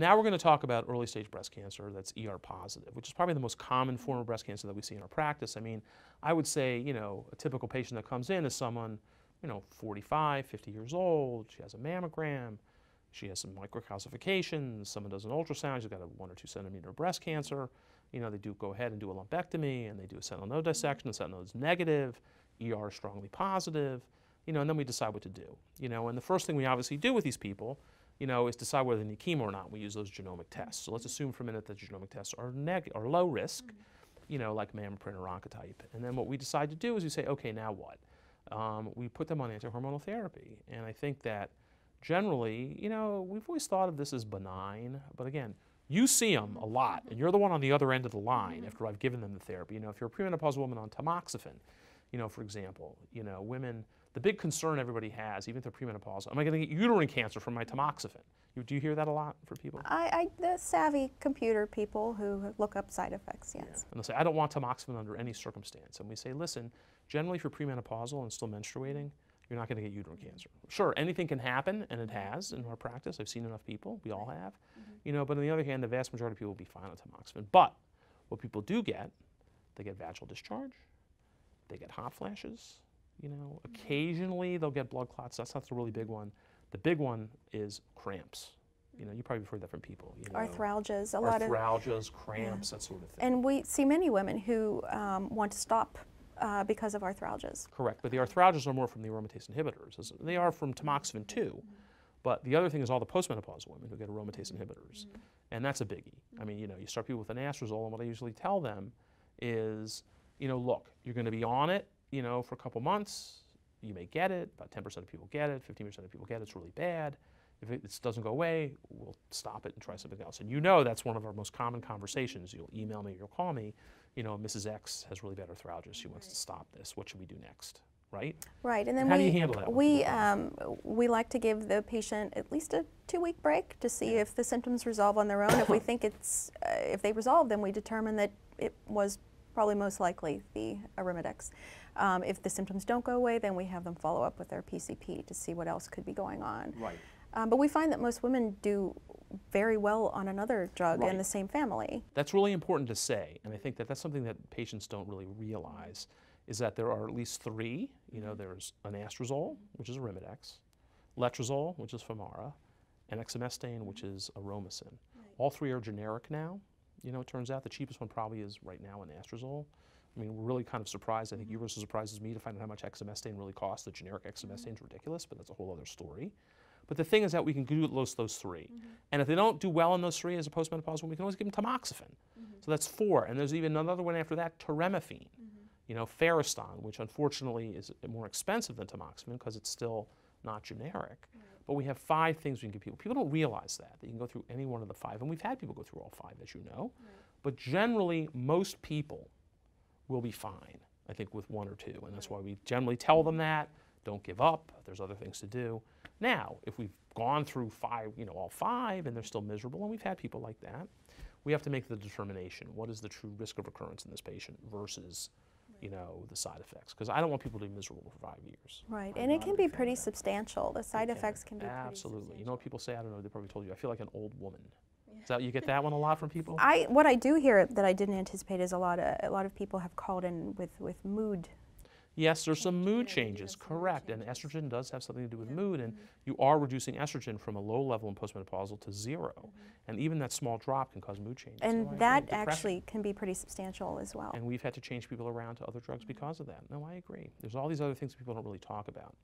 Now we're going to talk about early stage breast cancer that's ER positive, which is probably the most common form of breast cancer that we see in our practice. I mean, I would say, you know, a typical patient that comes in is someone, you know, 45, 50 years old, she has a mammogram, she has some microcalcifications, someone does an ultrasound, she's got a 1 or 2 centimeter breast cancer, you know, they do go ahead and do a lumpectomy and they do a sentinel node dissection, the sentinel node is negative, ER strongly positive, you know, and then we decide what to do, you know, and the first thing we obviously do with these people, you know, is decide whether they need chemo or not. We use those genomic tests. So let's assume for a minute that genomic tests are low risk, you know, like mammoprint or oncotype. And then what we decide to do is we say, okay, now what? We put them on anti-hormonal therapy. And I think that generally, you know, we've always thought of this as benign, but again, you see them a lot, and you're the one on the other end of the line after I've given them the therapy. You know, if you're a premenopausal woman on tamoxifen, you know, for example, you know, women, the big concern everybody has, even if they're premenopausal, am I going to get uterine cancer from my tamoxifen? Do you hear that a lot for people? The savvy computer people who look up side effects, yes. Yeah. And they'll say, I don't want tamoxifen under any circumstance. And we say, listen, generally if you're premenopausal and still menstruating, you're not going to get uterine cancer. Sure, anything can happen, and it has in our practice. I've seen enough people, we all have. Mm-hmm. You know, but on the other hand, the vast majority of people will be fine on tamoxifen. But what people do get, they get vaginal discharge, they get hot flashes, you know, occasionally they'll get blood clots. That's not the really big one. The big one is cramps. You know, you probably heard that from people. You know, arthralgias, a lot of arthralgias, cramps, yeah, that sort of thing. And we see many women who want to stop because of arthralgias. Correct, but the arthralgias are more from the aromatase inhibitors. They are from tamoxifen too. Mm-hmm. But the other thing is all the postmenopausal women who get aromatase inhibitors, mm-hmm, and that's a biggie. Mm-hmm. I mean, you know, you start people with anastrozole, and what I usually tell them is, you know, look, you're going to be on it, you know, for a couple months. You may get it, about 10% of people get it, 15% of people get it, it's really bad. If it doesn't go away, we'll stop it and try something else. And you know, that's one of our most common conversations. You'll email me or you'll call me, you know, Mrs. X has really bad arthralgia, she wants to stop this, what should we do next? Right? Right, and then how do you handle that? We like to give the patient at least a 2-week break to see, yeah, if the symptoms resolve on their own. If we think it's, if they resolve, then we determine that it was probably most likely the Arimidex. If the symptoms don't go away, then we have them follow up with their PCP to see what else could be going on. Right. But we find that most women do very well on another drug, right, in the same family. That's really important to say, and I think that that's something that patients don't really realize, is that there are at least three. You know, there's anastrozole, which is Arimidex, letrozole, which is Femara, and Exemestane, which is Aromacin. Right. All three are generic now. You know, it turns out the cheapest one probably is right now anastrozole. I mean, we're really kind of surprised. I think you were as surprised as me to find out how much Exemestane really costs. The generic Exemestane is ridiculous, but that's a whole other story. But the thing is that we can do those three. Mm-hmm. And if they don't do well in those three as a postmenopausal woman, we can always give them tamoxifen. Mm-hmm. So that's four. And there's even another one after that, toremifene. Mm-hmm. You know, Fareston, which unfortunately is more expensive than tamoxifen because it's still not generic. Right. But we have 5 things we can give people. People don't realize that you can go through any one of the 5. And we've had people go through all 5, as you know. Right. But generally, most people will be fine, I think, with 1 or 2. And that's why we generally tell them that. Don't give up. There's other things to do. Now, if we've gone through 5, you know, all 5, and they're still miserable, and we've had people like that, we have to make the determination. What is the true risk of recurrence in this patient versus, you know, the side effects? Because I don't want people to be miserable for 5 years. Right, and it can be pretty substantial. The side effects can be pretty substantial. Absolutely. You know what people say? I don't know, they probably told you, I feel like an old woman. So you get that one a lot from people? What I do hear that I didn't anticipate is a lot of people have called in with mood. Yes, there's some mood changes, correct. Mood changes. And estrogen does have something to do with, yeah, mood, and, mm-hmm, you are reducing estrogen from a low level in postmenopausal to 0. Mm-hmm. And even that small drop can cause mood changes. And so that actually can be pretty substantial as well. And we've had to change people around to other drugs, mm-hmm, because of that. No, I agree. There's all these other things people don't really talk about.